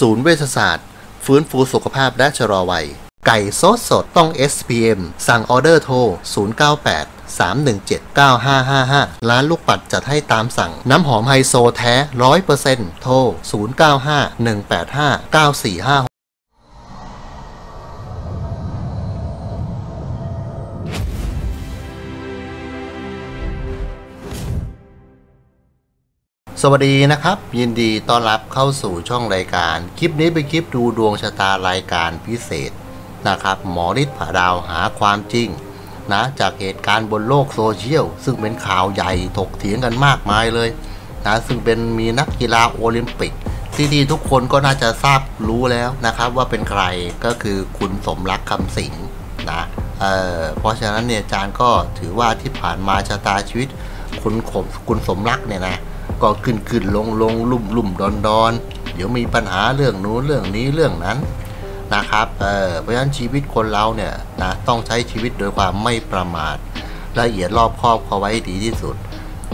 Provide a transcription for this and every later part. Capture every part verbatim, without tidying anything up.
ศูนย์เวชศาสตร์ฟื้นฟูสุขภาพและชะลอวัยไก่สดสดต้อง เอส พี เอ็ม สั่งออเดอร์โทรศูนย์ เก้า แปด สาม หนึ่ง เจ็ด เก้า ห้า ห้า ห้า ร้านลูกปัดจัดให้ตามสั่งน้ำหอมไฮโซแท้ ร้อยเปอร์เซ็นต์ โทร ศูนย์ เก้า ห้า หนึ่ง แปด ห้า เก้า สี่ ห้าสวัสดีนะครับยินดีต้อนรับเข้าสู่ช่องรายการคลิปนี้เป็นคลิปดูดวงชะตารายการพิเศษนะครับหมอฤทธิ์ผ่าดาวหาความจริงนะจากเหตุการณ์บนโลกโซเชียลซึ่งเป็นข่าวใหญ่ถกเถียงกันมากมายเลยนะซึ่งเป็นมีนักกีฬาโอลิมปิกที่ดีทุกคนก็น่าจะทราบรู้แล้วนะครับว่าเป็นใครก็คือคุณสมรักคำสิงห์นะเออเพราะฉะนั้นเนี่ยอาจารย์ก็ถือว่าที่ผ่านมาชะตาชีวิตคุณขมคุณสมรักเนี่ยนะก็ขึ้นขึ้นลงลงลุ่มลุ่มดอนดอนเดี๋ยวมีปัญหาเรื่องนู้นเรื่องนี้เรื่องนั้นนะครับเออเพราะฉะนั้นชีวิตคนเราเนี่ยนะต้องใช้ชีวิตโดยความไม่ประมาทละเอียดรอบคอบเอาไว้ดีที่สุด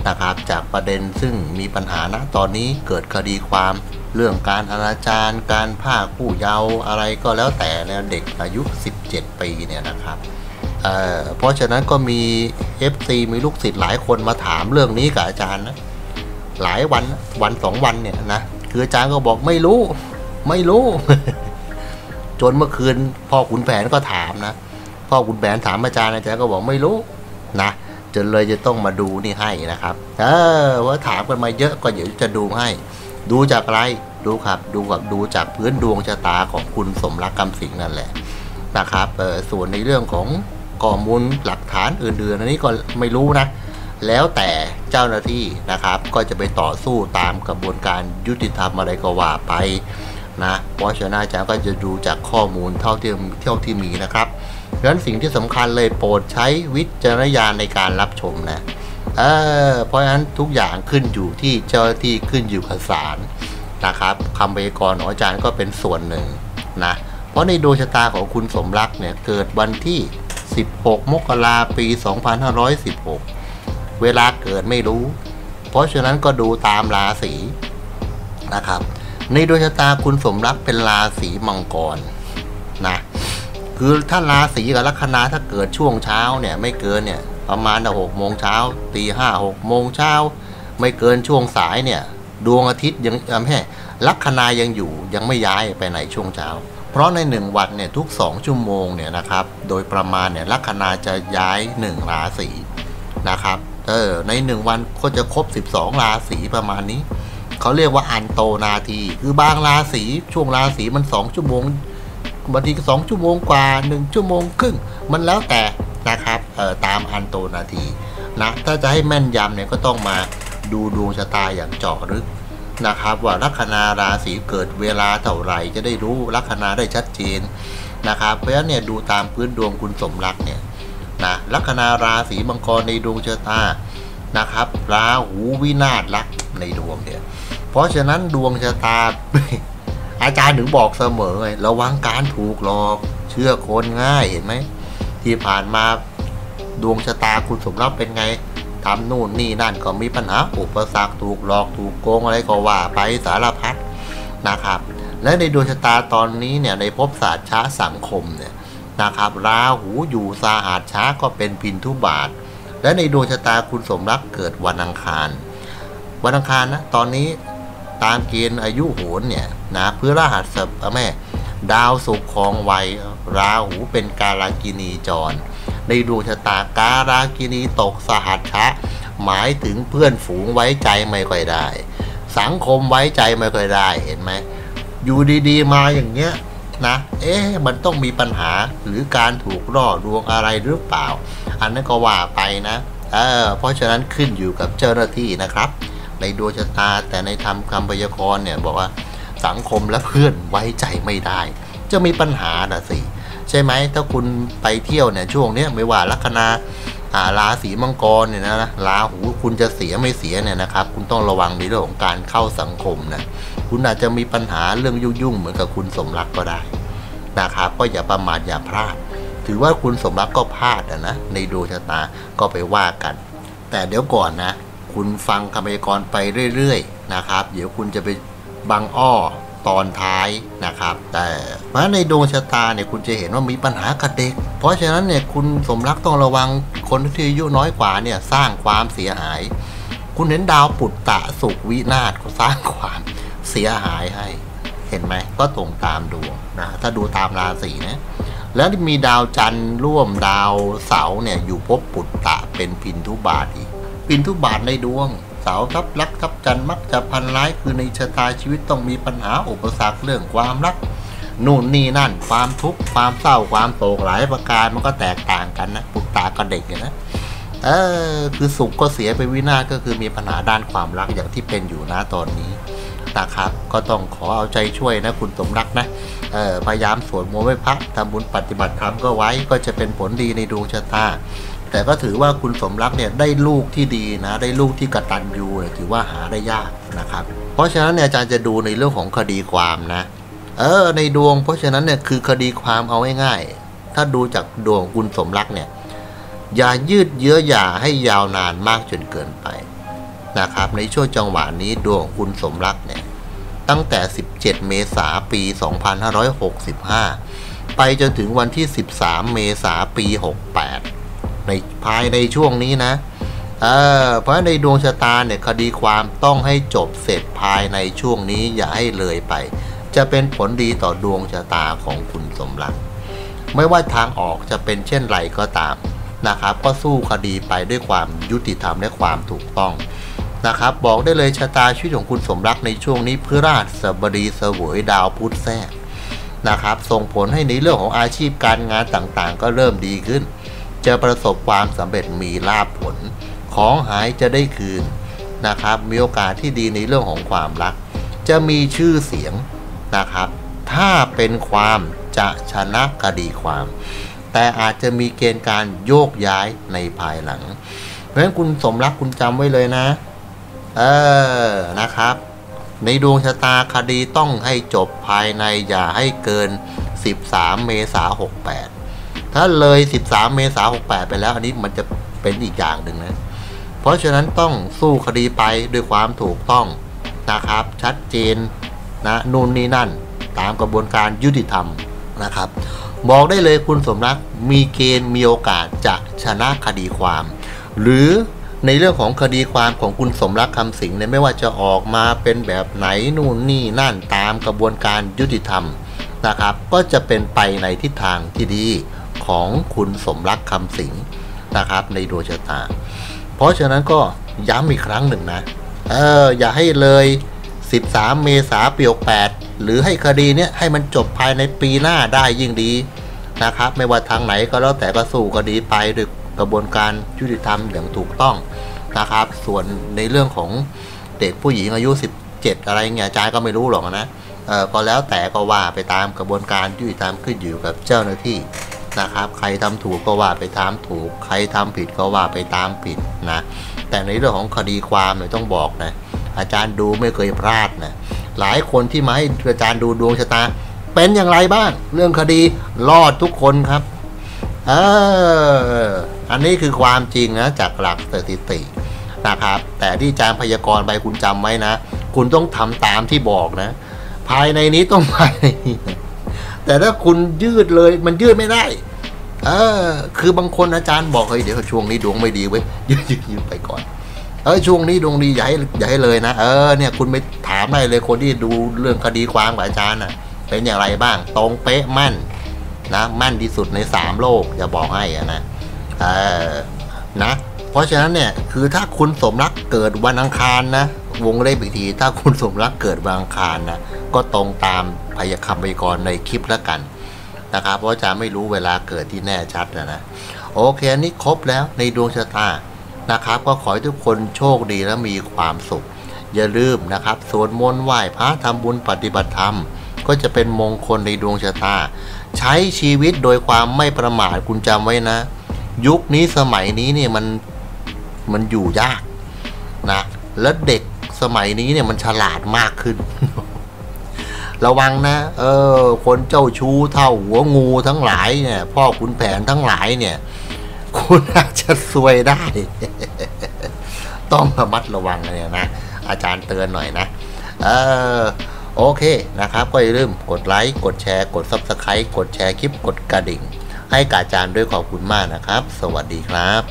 นะครับจากประเด็นซึ่งมีปัญหาณตอนนี้เกิดคดีความเรื่องการอนาจารการพรากผู้เยาว์อะไรก็แล้วแต่แล้วเด็กอายุสิบเจ็ดปีเนี่ยนะครับเออเพราะฉะนั้นก็มี เอฟ ซี มีลูกศิษย์หลายคนมาถามเรื่องนี้กับอาจารย์นะหลายวันวันสองวันเนี่ยนะคืออาจารย์ก็บอกไม่รู้ไม่รู้ จนเมื่อคืนพ่อขุนแผนก็ถามนะพ่อขุนแผนถามอาจารย์อาจารย์ก็บอกไม่รู้นะจนเลยจะต้องมาดูนี่ให้นะครับเออว่าถามกันมาเยอะก็เดี๋ยวจะดูให้ดูจากอะไรดูครับดูกับดูจากพื้นดวงชะตาของคุณสมรักคำสิงห์นั่นแหละนะครับเออส่วนในเรื่องของข้อมูลหลักฐานอื่นๆอันนี้ก็ไม่รู้นะแล้วแต่เจ้าหน้าที่นะครับก็จะไปต่อสู้ตามกระบวนการยุติธรรมอะไรก็ว่าไปนะเพราะฉะนั้นอาจารย์ก็จะดูจากข้อมูลเท่าที่เท่าที่มีนะครับดังนั้นสิ่งที่สำคัญเลยโปรดใช้วิจารณญาณในการรับชมนะเออเพราะฉะนั้นทุกอย่างขึ้นอยู่ที่เจ้าหน้าที่ขึ้นอยู่กับศาลนะครับคำพยากรณ์ของอาจารย์ก็เป็นส่วนหนึ่งนะเพราะในดวงชะตาของคุณสมรักเนี่ยเกิดวันที่สิบหกมกราคมปีสองพันห้าร้อยสิบหกเวลาเกิดไม่รู้เพราะฉะนั้นก็ดูตามราศีนะครับในดวงชะตาคุณสมรักเป็นราศีมังกรนะคือถ้าราศีกับลัคนาถ้าเกิดช่วงเช้าเนี่ยไม่เกินเนี่ยประมาณหกโมงเช้าตีห้าหกโมงเช้าไม่เกินช่วงสายเนี่ยดวงอาทิตย์ยังแม่ลัคนายังอยู่ยังไม่ย้ายไปไหนช่วงเช้าเพราะในหนึ่งวันเนี่ยทุกสองชั่วโมงเนี่ยนะครับโดยประมาณเนี่ยลัคนาจะย้ายหนึ่งราศีนะครับเออในหนึ่งวันก็จะครบสิบสองราศีประมาณนี้เขาเรียกว่าอันโตนาทีคือบางราศีช่วงราศีมันสองชั่วโมงบางทีก็สองชั่วโมงกว่าหนึ่งชั่วโมงครึ่งมันแล้วแต่นะครับเออตามอันโตนาทีนะถ้าจะให้แม่นยำเนี่ยก็ต้องมาดูดวงชะตาอย่างเจาะลึกนะครับว่าลัคนาราศีเกิดเวลาเท่าไหร่จะได้รู้ลัคนาได้ชัดเจนนะครับเพราะฉะนั้นเนี่ยดูตามพื้นดวงคุณสมรักเนี่ยนะลัคนาราศีมังกรในดวงชะตานะครับราหูวินาศลักในดวงเนี่ยเพราะฉะนั้นดวงชะตา อาจารย์ถึงบอกเสมอเลยระวังการถูกหลอกเชื่อคนง่ายเห็นไหมที่ผ่านมาดวงชะตาคุณสมรักเป็นไงทำนู่นนี่นั่นก็มีปัญหาอุปสรรคถูกหลอกถูกโกงอะไรก็ว่าไปสารพัดนะครับและในดวงชะตาตอนนี้เนี่ยในภพศาสตร์ช้าสังคมเนี่ยนะครับราหูอยู่สาหัสช้าก็เป็นพินทุบาทและในดวงชะตาคุณสมรักเกิดวันอังคารวันอังคารนะตอนนี้ตามเกณฑ์อายุโหรเนี่ยนะพฤหัสบดีแม่ดาวศุกร์ครองวัยราหูเป็นกาลากินีจรในดวงชะตากาลากินีตกสาหัสช้าหมายถึงเพื่อนฝูงไว้ใจไม่ค่อยได้สังคมไว้ใจไม่ค่อยได้เห็นไหมอยู่ดีๆมาอย่างเงี้ยนะเอ๊ะมันต้องมีปัญหาหรือการถูกล่อลวงอะไรหรือเปล่าอันนั้นก็ว่าไปนะเออเพราะฉะนั้นขึ้นอยู่กับเจ้าหน้าที่นะครับในดวงชะตาแต่ในธรรมคำพยากรณ์เนี่ยบอกว่าสังคมและเพื่อนไว้ใจไม่ได้จะมีปัญหานะสิใช่ไหมถ้าคุณไปเที่ยวเนี่ยช่วงนี้ไม่ว่าลัคนาราศีมังกรเนี่ยนะราหูคุณจะเสียไม่เสียเนี่ยนะครับคุณต้องระวังในเรื่องของการเข้าสังคมนะคุณอาจจะมีปัญหาเรื่องยุ่งๆเหมือนกับคุณสมรักก็ได้นะครับก็อย่าประมาทอย่าพลาดถือว่าคุณสมรักก็พลาดนะในดวงชะตาก็ไปว่ากันแต่เดี๋ยวก่อนนะคุณฟังคำพยากรณ์ไปเรื่อยๆนะครับเดี๋ยวคุณจะไปบังอ้อ ตอนท้ายนะครับแต่มาในดวงชะตาเนี่ยคุณจะเห็นว่ามีปัญหากับเด็กเพราะฉะนั้นเนี่ยคุณสมรักต้องระวังคนที่อายุน้อยกว่าเนี่ยสร้างความเสียหายคุณเห็นดาวปุตตะสุขวินาศก็สร้างความเสียหายให้เห็นไหมก็ตรงตามดวงนะถ้าดูตามราศีนะแล้วมีดาวจันทร์ร่วมดาวเสาร์เนี่ยอยู่ภพปุตตะเป็นพินทุบาทอีกพินทุบาทในดวงเสาทับลักทับจันทร์มักจะพันร้ายคือในชะตาชีวิตต้องมีปัญหาอุปสรรคเรื่องความรักนู่นนี่นั่นความทุกข์ความเศร้าความโศกหลายประการมันก็แตกต่างกันนะปุตตะกับเด็กนะเออคือสุขก็เสียไปวินาศก็คือมีปัญหาด้านความรักอย่างที่เป็นอยู่นะตอนนี้นะครับก็ต้องขอเอาใจช่วยนะคุณสมรักนะเออพยายามสวดมนต์ไหว้พระทำบุญปฏิบัติธรรมก็ไว้ก็จะเป็นผลดีในดวงชะตาแต่ก็ถือว่าคุณสมรักเนี่ยได้ลูกที่ดีนะได้ลูกที่กตัญญูเนี่ยถือว่าหาได้ยากนะครับเพราะฉะนั้นเนี่ยอาจารย์จะดูในเรื่องของคดีความนะเออในดวงเพราะฉะนั้นเนี่ยคือคดีความเอาง่ายๆถ้าดูจากดวงคุณสมรักเนี่ยอย่ายืดเยื้ออย่าให้ยาวนานมากจนเกินไปนะครับในช่วงจังหวะนี้ดวงคุณสมรักเนี่ยตั้งแต่สิบเจ็ดเมษายนปีสองพันห้าร้อยหกสิบห้าไปจนถึงวันที่สิบสามเมษายนปีหกสิบแปดในภายในช่วงนี้นะเออเพราะในดวงชะตาเนี่ยคดีความต้องให้จบเสร็จภายในช่วงนี้อย่าให้เลยไปจะเป็นผลดีต่อดวงชะตาของคุณสมรักไม่ว่าทางออกจะเป็นเช่นไรก็ตามนะครับก็สู้คดีไปด้วยความยุติธรรมและความถูกต้องนะครับบอกได้เลยชะตาชีวิตของคุณสมรักในช่วงนี้พฤหัสบดีเสวยดาวพุธแทรกนะครับส่งผลให้ในเรื่องของอาชีพการงานต่างๆก็เริ่มดีขึ้นจะประสบความสำเร็จมีลาภผลของหายจะได้คืนนะครับมีโอกาสที่ดีในเรื่องของความรักจะมีชื่อเสียงนะครับถ้าเป็นความจะชนะคดีความแต่อาจจะมีเกณฑ์การโยกย้ายในภายหลังเพราะฉะนั้นคุณสมรักคุณจำไว้เลยนะเออนะครับในดวงชะตาคดีต้องให้จบภายในอย่าให้เกินสิบสามเมษายนหกสิบแปดถ้าเลยสิบสามเมษายนหกสิบแปดไปแล้วอันนี้มันจะเป็นอีกอย่างหนึ่งนะเพราะฉะนั้นต้องสู้คดีไปด้วยความถูกต้องนะครับชัดเจนนะนู่นนี่นั่นตามกระบวนการยุติธรรมนะครับบอกได้เลยคุณสมรักมีเกณฑ์มีโอกาสจะชนะคดีความหรือในเรื่องของคดีความของคุณสมรักคำสิงห์เนี่ยไม่ว่าจะออกมาเป็นแบบไหนนู่นนี่นั่นตามกระบวนการยุติธรรมนะครับก็จะเป็นไปในทิศทางที่ดีของคุณสมรักคำสิงห์นะครับในดวงชะตาเพราะฉะนั้นก็ย้ำอีกครั้งหนึ่งนะเอออย่าให้เลยสิบสามเมษายนปีหกสิบแปดหรือให้คดีเนี้ยให้มันจบภายในปีหน้าได้ยิ่งดีนะครับไม่ว่าทางไหนก็แล้วแต่ก็สู้คดีไปด้วยกระบวนการยุติธรรมอย่างถูกต้องนะครับส่วนในเรื่องของเด็กผู้หญิงอายุสิบเจ็ดอะไรเงี้ยอาจารย์ก็ไม่รู้หรอกนะเออก็แล้วแต่ก็ว่าไปตามกระบวนการยุติธรรมขึ้นอยู่กับเจ้าหน้าที่นะครับใครทำถูกก็ว่าไปตามถูกใครทำผิดก็ว่าไปตามผิดนะแต่ในเรื่องของคดีความเนี่ยต้องบอกนะอาจารย์ดูไม่เคยพลาดนะหลายคนที่มาให้อาจารย์ดูดวงชะตาเป็นอย่างไรบ้างเรื่องคดีรอดทุกคนครับเอออันนี้คือความจริงนะจากหลักสถิตินะครับแต่ที่อาจารย์พยากรณ์ไปคุณจำไว้นะคุณต้องทำตามที่บอกนะภายในนี้ต้องภายในนี้แต่ถ้าคุณยืดเลยมันยืดไม่ได้เออคือบางคนอาจารย์บอกเฮ้ยเดี๋ยวช่วงนี้ดวงไม่ดีเว้ยยืดยืดยืดไปก่อนเออช่วงนี้ดวงดีอย่าให้อย่าให้เลยนะเออเนี่ยคุณไปถามได้เลยคนที่ดูเรื่องคดีความกับอาจารย์น่ะเป็นอย่างไรบ้างตรงเป๊ะมั่นนะมั่นที่สุดในสามโลกอย่าบอกให้นะเออนะเพราะฉะนั้นเนี่ยคือถ้าคุณสมรักเกิดวันอังคารนะวงเล็บอีกทีถ้าคุณสมรักเกิดวันอังคารนะก็ตรงตามพยากรณ์ไว้ก่อนในคลิปแล้วกันนะครับเพราะอาจารย์ไม่รู้เวลาเกิดที่แน่ชัดนะนะโอเคอันนี้ครบแล้วในดวงชะตานะครับก็ขอให้ทุกคนโชคดีและมีความสุขอย่าลืมนะครับสวดมนต์ไหว้พระทำบุญปฏิบัติธรรมก็จะเป็นมงคลในดวงชะตาใช้ชีวิตโดยความไม่ประมาทคุณจำไว้นะยุคนี้สมัยนี้เนี่ยมันมันอยู่ยากนะและเด็กสมัยนี้เนี่ยมันฉลาดมากขึ้นระวังนะเออคนเจ้าชู้เท่าหัวงูทั้งหลายเนี่ยพ่อขุนแผนทั้งหลายเนี่ยคุณอาจจะซวยได้ ต้องระมัดระวังเลยนะอาจารย์เตือนหน่อยนะเออ โอเคนะครับก็อย่าลืมกดไลค์กดแชร์กด ซับสไครบ์ กดแชร์คลิปกดกระดิ่งให้กาจารย์ด้วยขอบคุณมากนะครับสวัสดีครับ